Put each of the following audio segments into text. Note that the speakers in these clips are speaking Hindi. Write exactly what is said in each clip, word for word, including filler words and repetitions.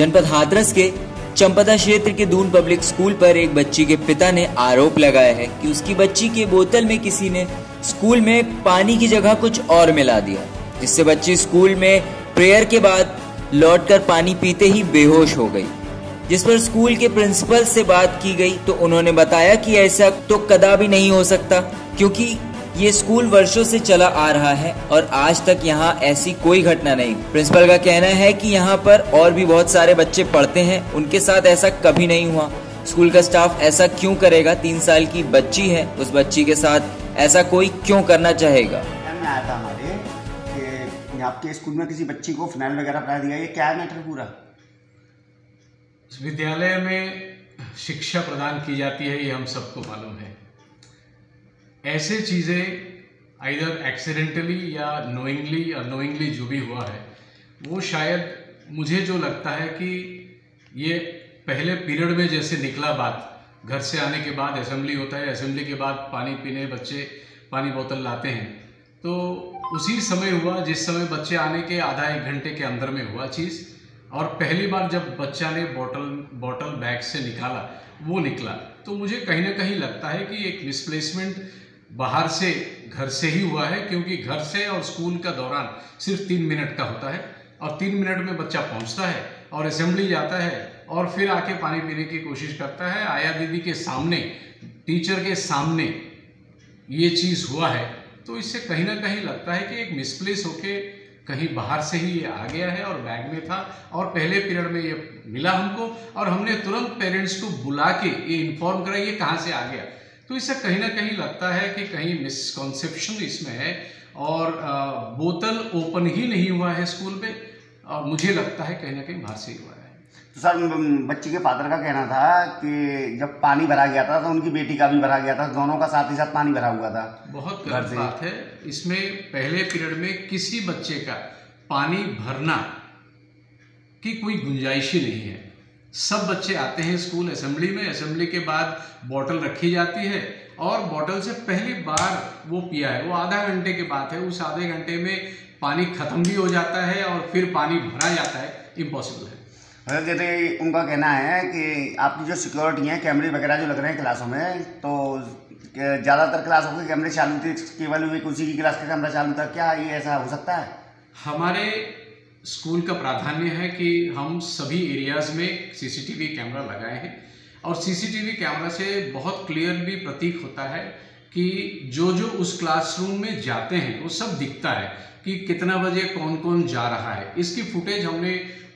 जनपद हाथरस के चंपदा क्षेत्र के दून पब्लिक स्कूल पर एक बच्ची के पिता ने आरोप लगाया है कि उसकी बच्ची के बोतल में किसी ने स्कूल में पानी की जगह कुछ और मिला दिया, जिससे बच्ची स्कूल में प्रेयर के बाद लौटकर पानी पीते ही बेहोश हो गई। जिस पर स्कूल के प्रिंसिपल से बात की गई तो उन्होंने बताया कि ऐसा तो कदापि नहीं हो सकता, क्योंकि ये स्कूल वर्षों से चला आ रहा है और आज तक यहाँ ऐसी कोई घटना नहीं। प्रिंसिपल का कहना है कि यहाँ पर और भी बहुत सारे बच्चे पढ़ते हैं, उनके साथ ऐसा कभी नहीं हुआ। स्कूल का स्टाफ ऐसा क्यों करेगा? तीन साल की बच्ची है, उस बच्ची के साथ ऐसा कोई क्यों करना चाहेगा? आपके स्कूल में किसी बच्ची को फिनाइल वगैरह पिला दिया, ये क्या मैटर पूरा? इस विद्यालय में शिक्षा प्रदान की जाती है, ये हम सबको मालूम है। ऐसे चीज़ें आइदर एक्सीडेंटली या नोइंगली या नोइंगली जो भी हुआ है, वो शायद मुझे जो लगता है कि ये पहले पीरियड में जैसे निकला बात, घर से आने के बाद असेंबली होता है, असेंबली के बाद पानी पीने बच्चे पानी बोतल लाते हैं, तो उसी समय हुआ जिस समय बच्चे आने के आधा एक घंटे के अंदर में हुआ चीज़। और पहली बार जब बच्चा ने बोतल बोतल बैग से निकाला वो निकला, तो मुझे कहीं ना कहीं लगता है कि एक मिसप्लेसमेंट बाहर से घर से ही हुआ है, क्योंकि घर से और स्कूल का दौरान सिर्फ तीन मिनट का होता है और तीन मिनट में बच्चा पहुंचता है और असेंबली जाता है और फिर आके पानी पीने की कोशिश करता है। आया दीदी के सामने, टीचर के सामने ये चीज़ हुआ है, तो इससे कहीं ना कहीं लगता है कि एक मिसप्लेस होके कहीं बाहर से ही ये आ गया है और बैग में था और पहले पीरियड में ये मिला हमको और हमने तुरंत पेरेंट्स को बुला के ये इन्फॉर्म करा ये कहाँ से आ गया। तो इससे कहीं ना कहीं लगता है कि कहीं मिसकॉन्सेप्शन इसमें है और बोतल ओपन ही नहीं हुआ है स्कूल में, और मुझे लगता है कहीं ना कहीं बाहर से ही हुआ है। तो सर, बच्ची के फादर का कहना था कि जब पानी भरा गया था तो उनकी बेटी का भी भरा गया था, दोनों का साथ ही साथ पानी भरा हुआ था। बहुत गलत बात है। इसमें पहले पीरियड में किसी बच्चे का पानी भरना की कोई गुंजाइश ही नहीं है। सब बच्चे आते हैं स्कूल असेंबली में, असेंबली के बाद बोतल रखी जाती है और बोतल से पहली बार वो पिया है, वो आधा घंटे के बाद है। उस आधे घंटे में पानी खत्म भी हो जाता है और फिर पानी भरा जाता है, इम्पॉसिबल है। जैसे उनका कहना है कि आपकी जो सिक्योरिटी है, कैमरे वगैरह जो लग रहे हैं क्लासों में, तो ज़्यादातर क्लासों के कैमरे चालू थे, केवल उसी की क्लास का कैमरा चालू था, क्या ये ऐसा हो सकता है? हमारे स्कूल का प्राधान्य है कि हम सभी एरियाज़ में सीसीटीवी कैमरा लगाए हैं और सीसीटीवी कैमरा से बहुत क्लियर भी प्रतीक होता है कि जो जो उस क्लासरूम में जाते हैं वो सब दिखता है कि कितना बजे कौन कौन जा रहा है। इसकी फुटेज हमने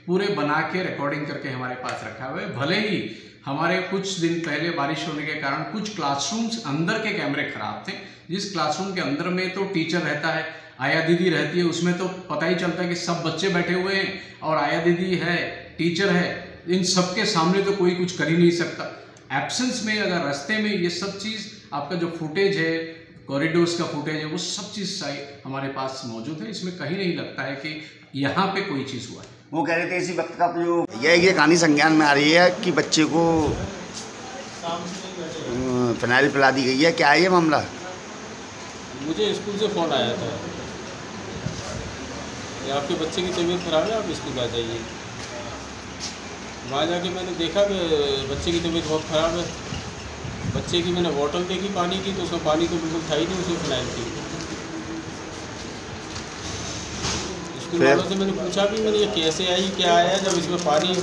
पूरे बना के रिकॉर्डिंग करके हमारे पास रखा हुआ है। भले ही हमारे कुछ दिन पहले बारिश होने के कारण कुछ क्लासरूम्स अंदर के कैमरे खराब थे, जिस क्लासरूम के अंदर में तो टीचर रहता है, आया दीदी रहती है, उसमें तो पता ही चलता है कि सब बच्चे बैठे हुए हैं और आया दीदी है, टीचर है, इन सब के सामने तो कोई कुछ कर ही नहीं सकता। एब्सेंस में अगर रास्ते में ये सब चीज़ आपका जो फुटेज है, कॉरिडोर्स का फुटेज है, वो सब चीज़ हमारे पास मौजूद है। इसमें कहीं नहीं लगता है कि यहाँ पे कोई चीज़ हुआ है। वो कह रहे थे इसी वक्त का जो ये ये कहानी संज्ञान में आ रही है कि बच्चे को फिनाइल पिला दी गई है, क्या है ये मामला? मुझे स्कूल से फ़ोन आया था, आपके बच्चे की तबीयत खराब है, आप स्कूल आ जाइए। वहाँ जाके मैंने देखा कि बच्चे की तबीयत बहुत ख़राब है। बच्चे की मैंने बोतल देखी पानी की, तो उसमें पानी तो बिल्कुल था ही नहीं, उसमें फिनाइल थी। स्कूल वालों से मैंने पूछा भी, मैंने ये कैसे आई, क्या आया, जब इसमें पानी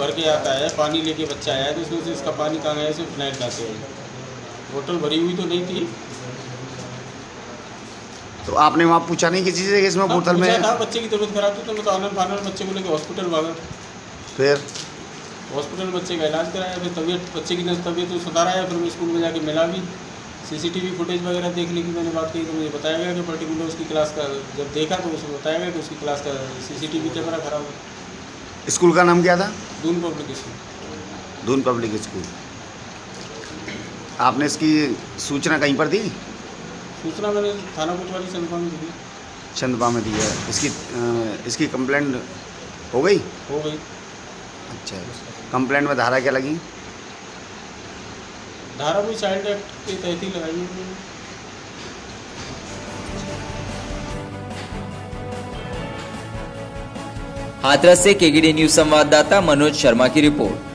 भर के आता है, पानी लेके बच्चा आया तो उसमें से इसका पानी कहाँ आया, इसमें फिनाइल कहाँ से आई, बोतल भरी हुई तो नहीं थी। तो आपने वहाँ पूछा नहीं किसी से इसमें बोतल में? बच्चे की तबीयत खराब थी तो मैं तो आनंद फानंद बच्चे को लेकर हॉस्पिटल भागा, फिर हॉस्पिटल बच्चे का इलाज कराया, फिर तबीयत बच्चे की तबीयत तो सुधारा है, फिर मैं स्कूल में जाके मिला भी। सीसीटीवी फुटेज वगैरह देखने की मैंने बात की तो मुझे बताया गया कि पर्टिकुलर उसकी क्लास का, जब देखा तो मुझे बताया गया कि उसकी क्लास का सीसीटीवी कैमरा खराब है। स्कूल का नाम क्या था? Doon public school. Doon public school. आपने इसकी सूचना कहीं पर दी? सूचना मैंने थाना कोतवाली चंदपा में दी। चंदपा में दी है। इसकी इसकी कंप्लेंट हो गई? हो गई। अच्छा, कंप्लेंट में धारा क्या लगी? धारा कोई चाइल्ड एक्ट के तहत ही लगाई है। हाथरस से केजीडी न्यूज संवाददाता मनोज शर्मा की रिपोर्ट।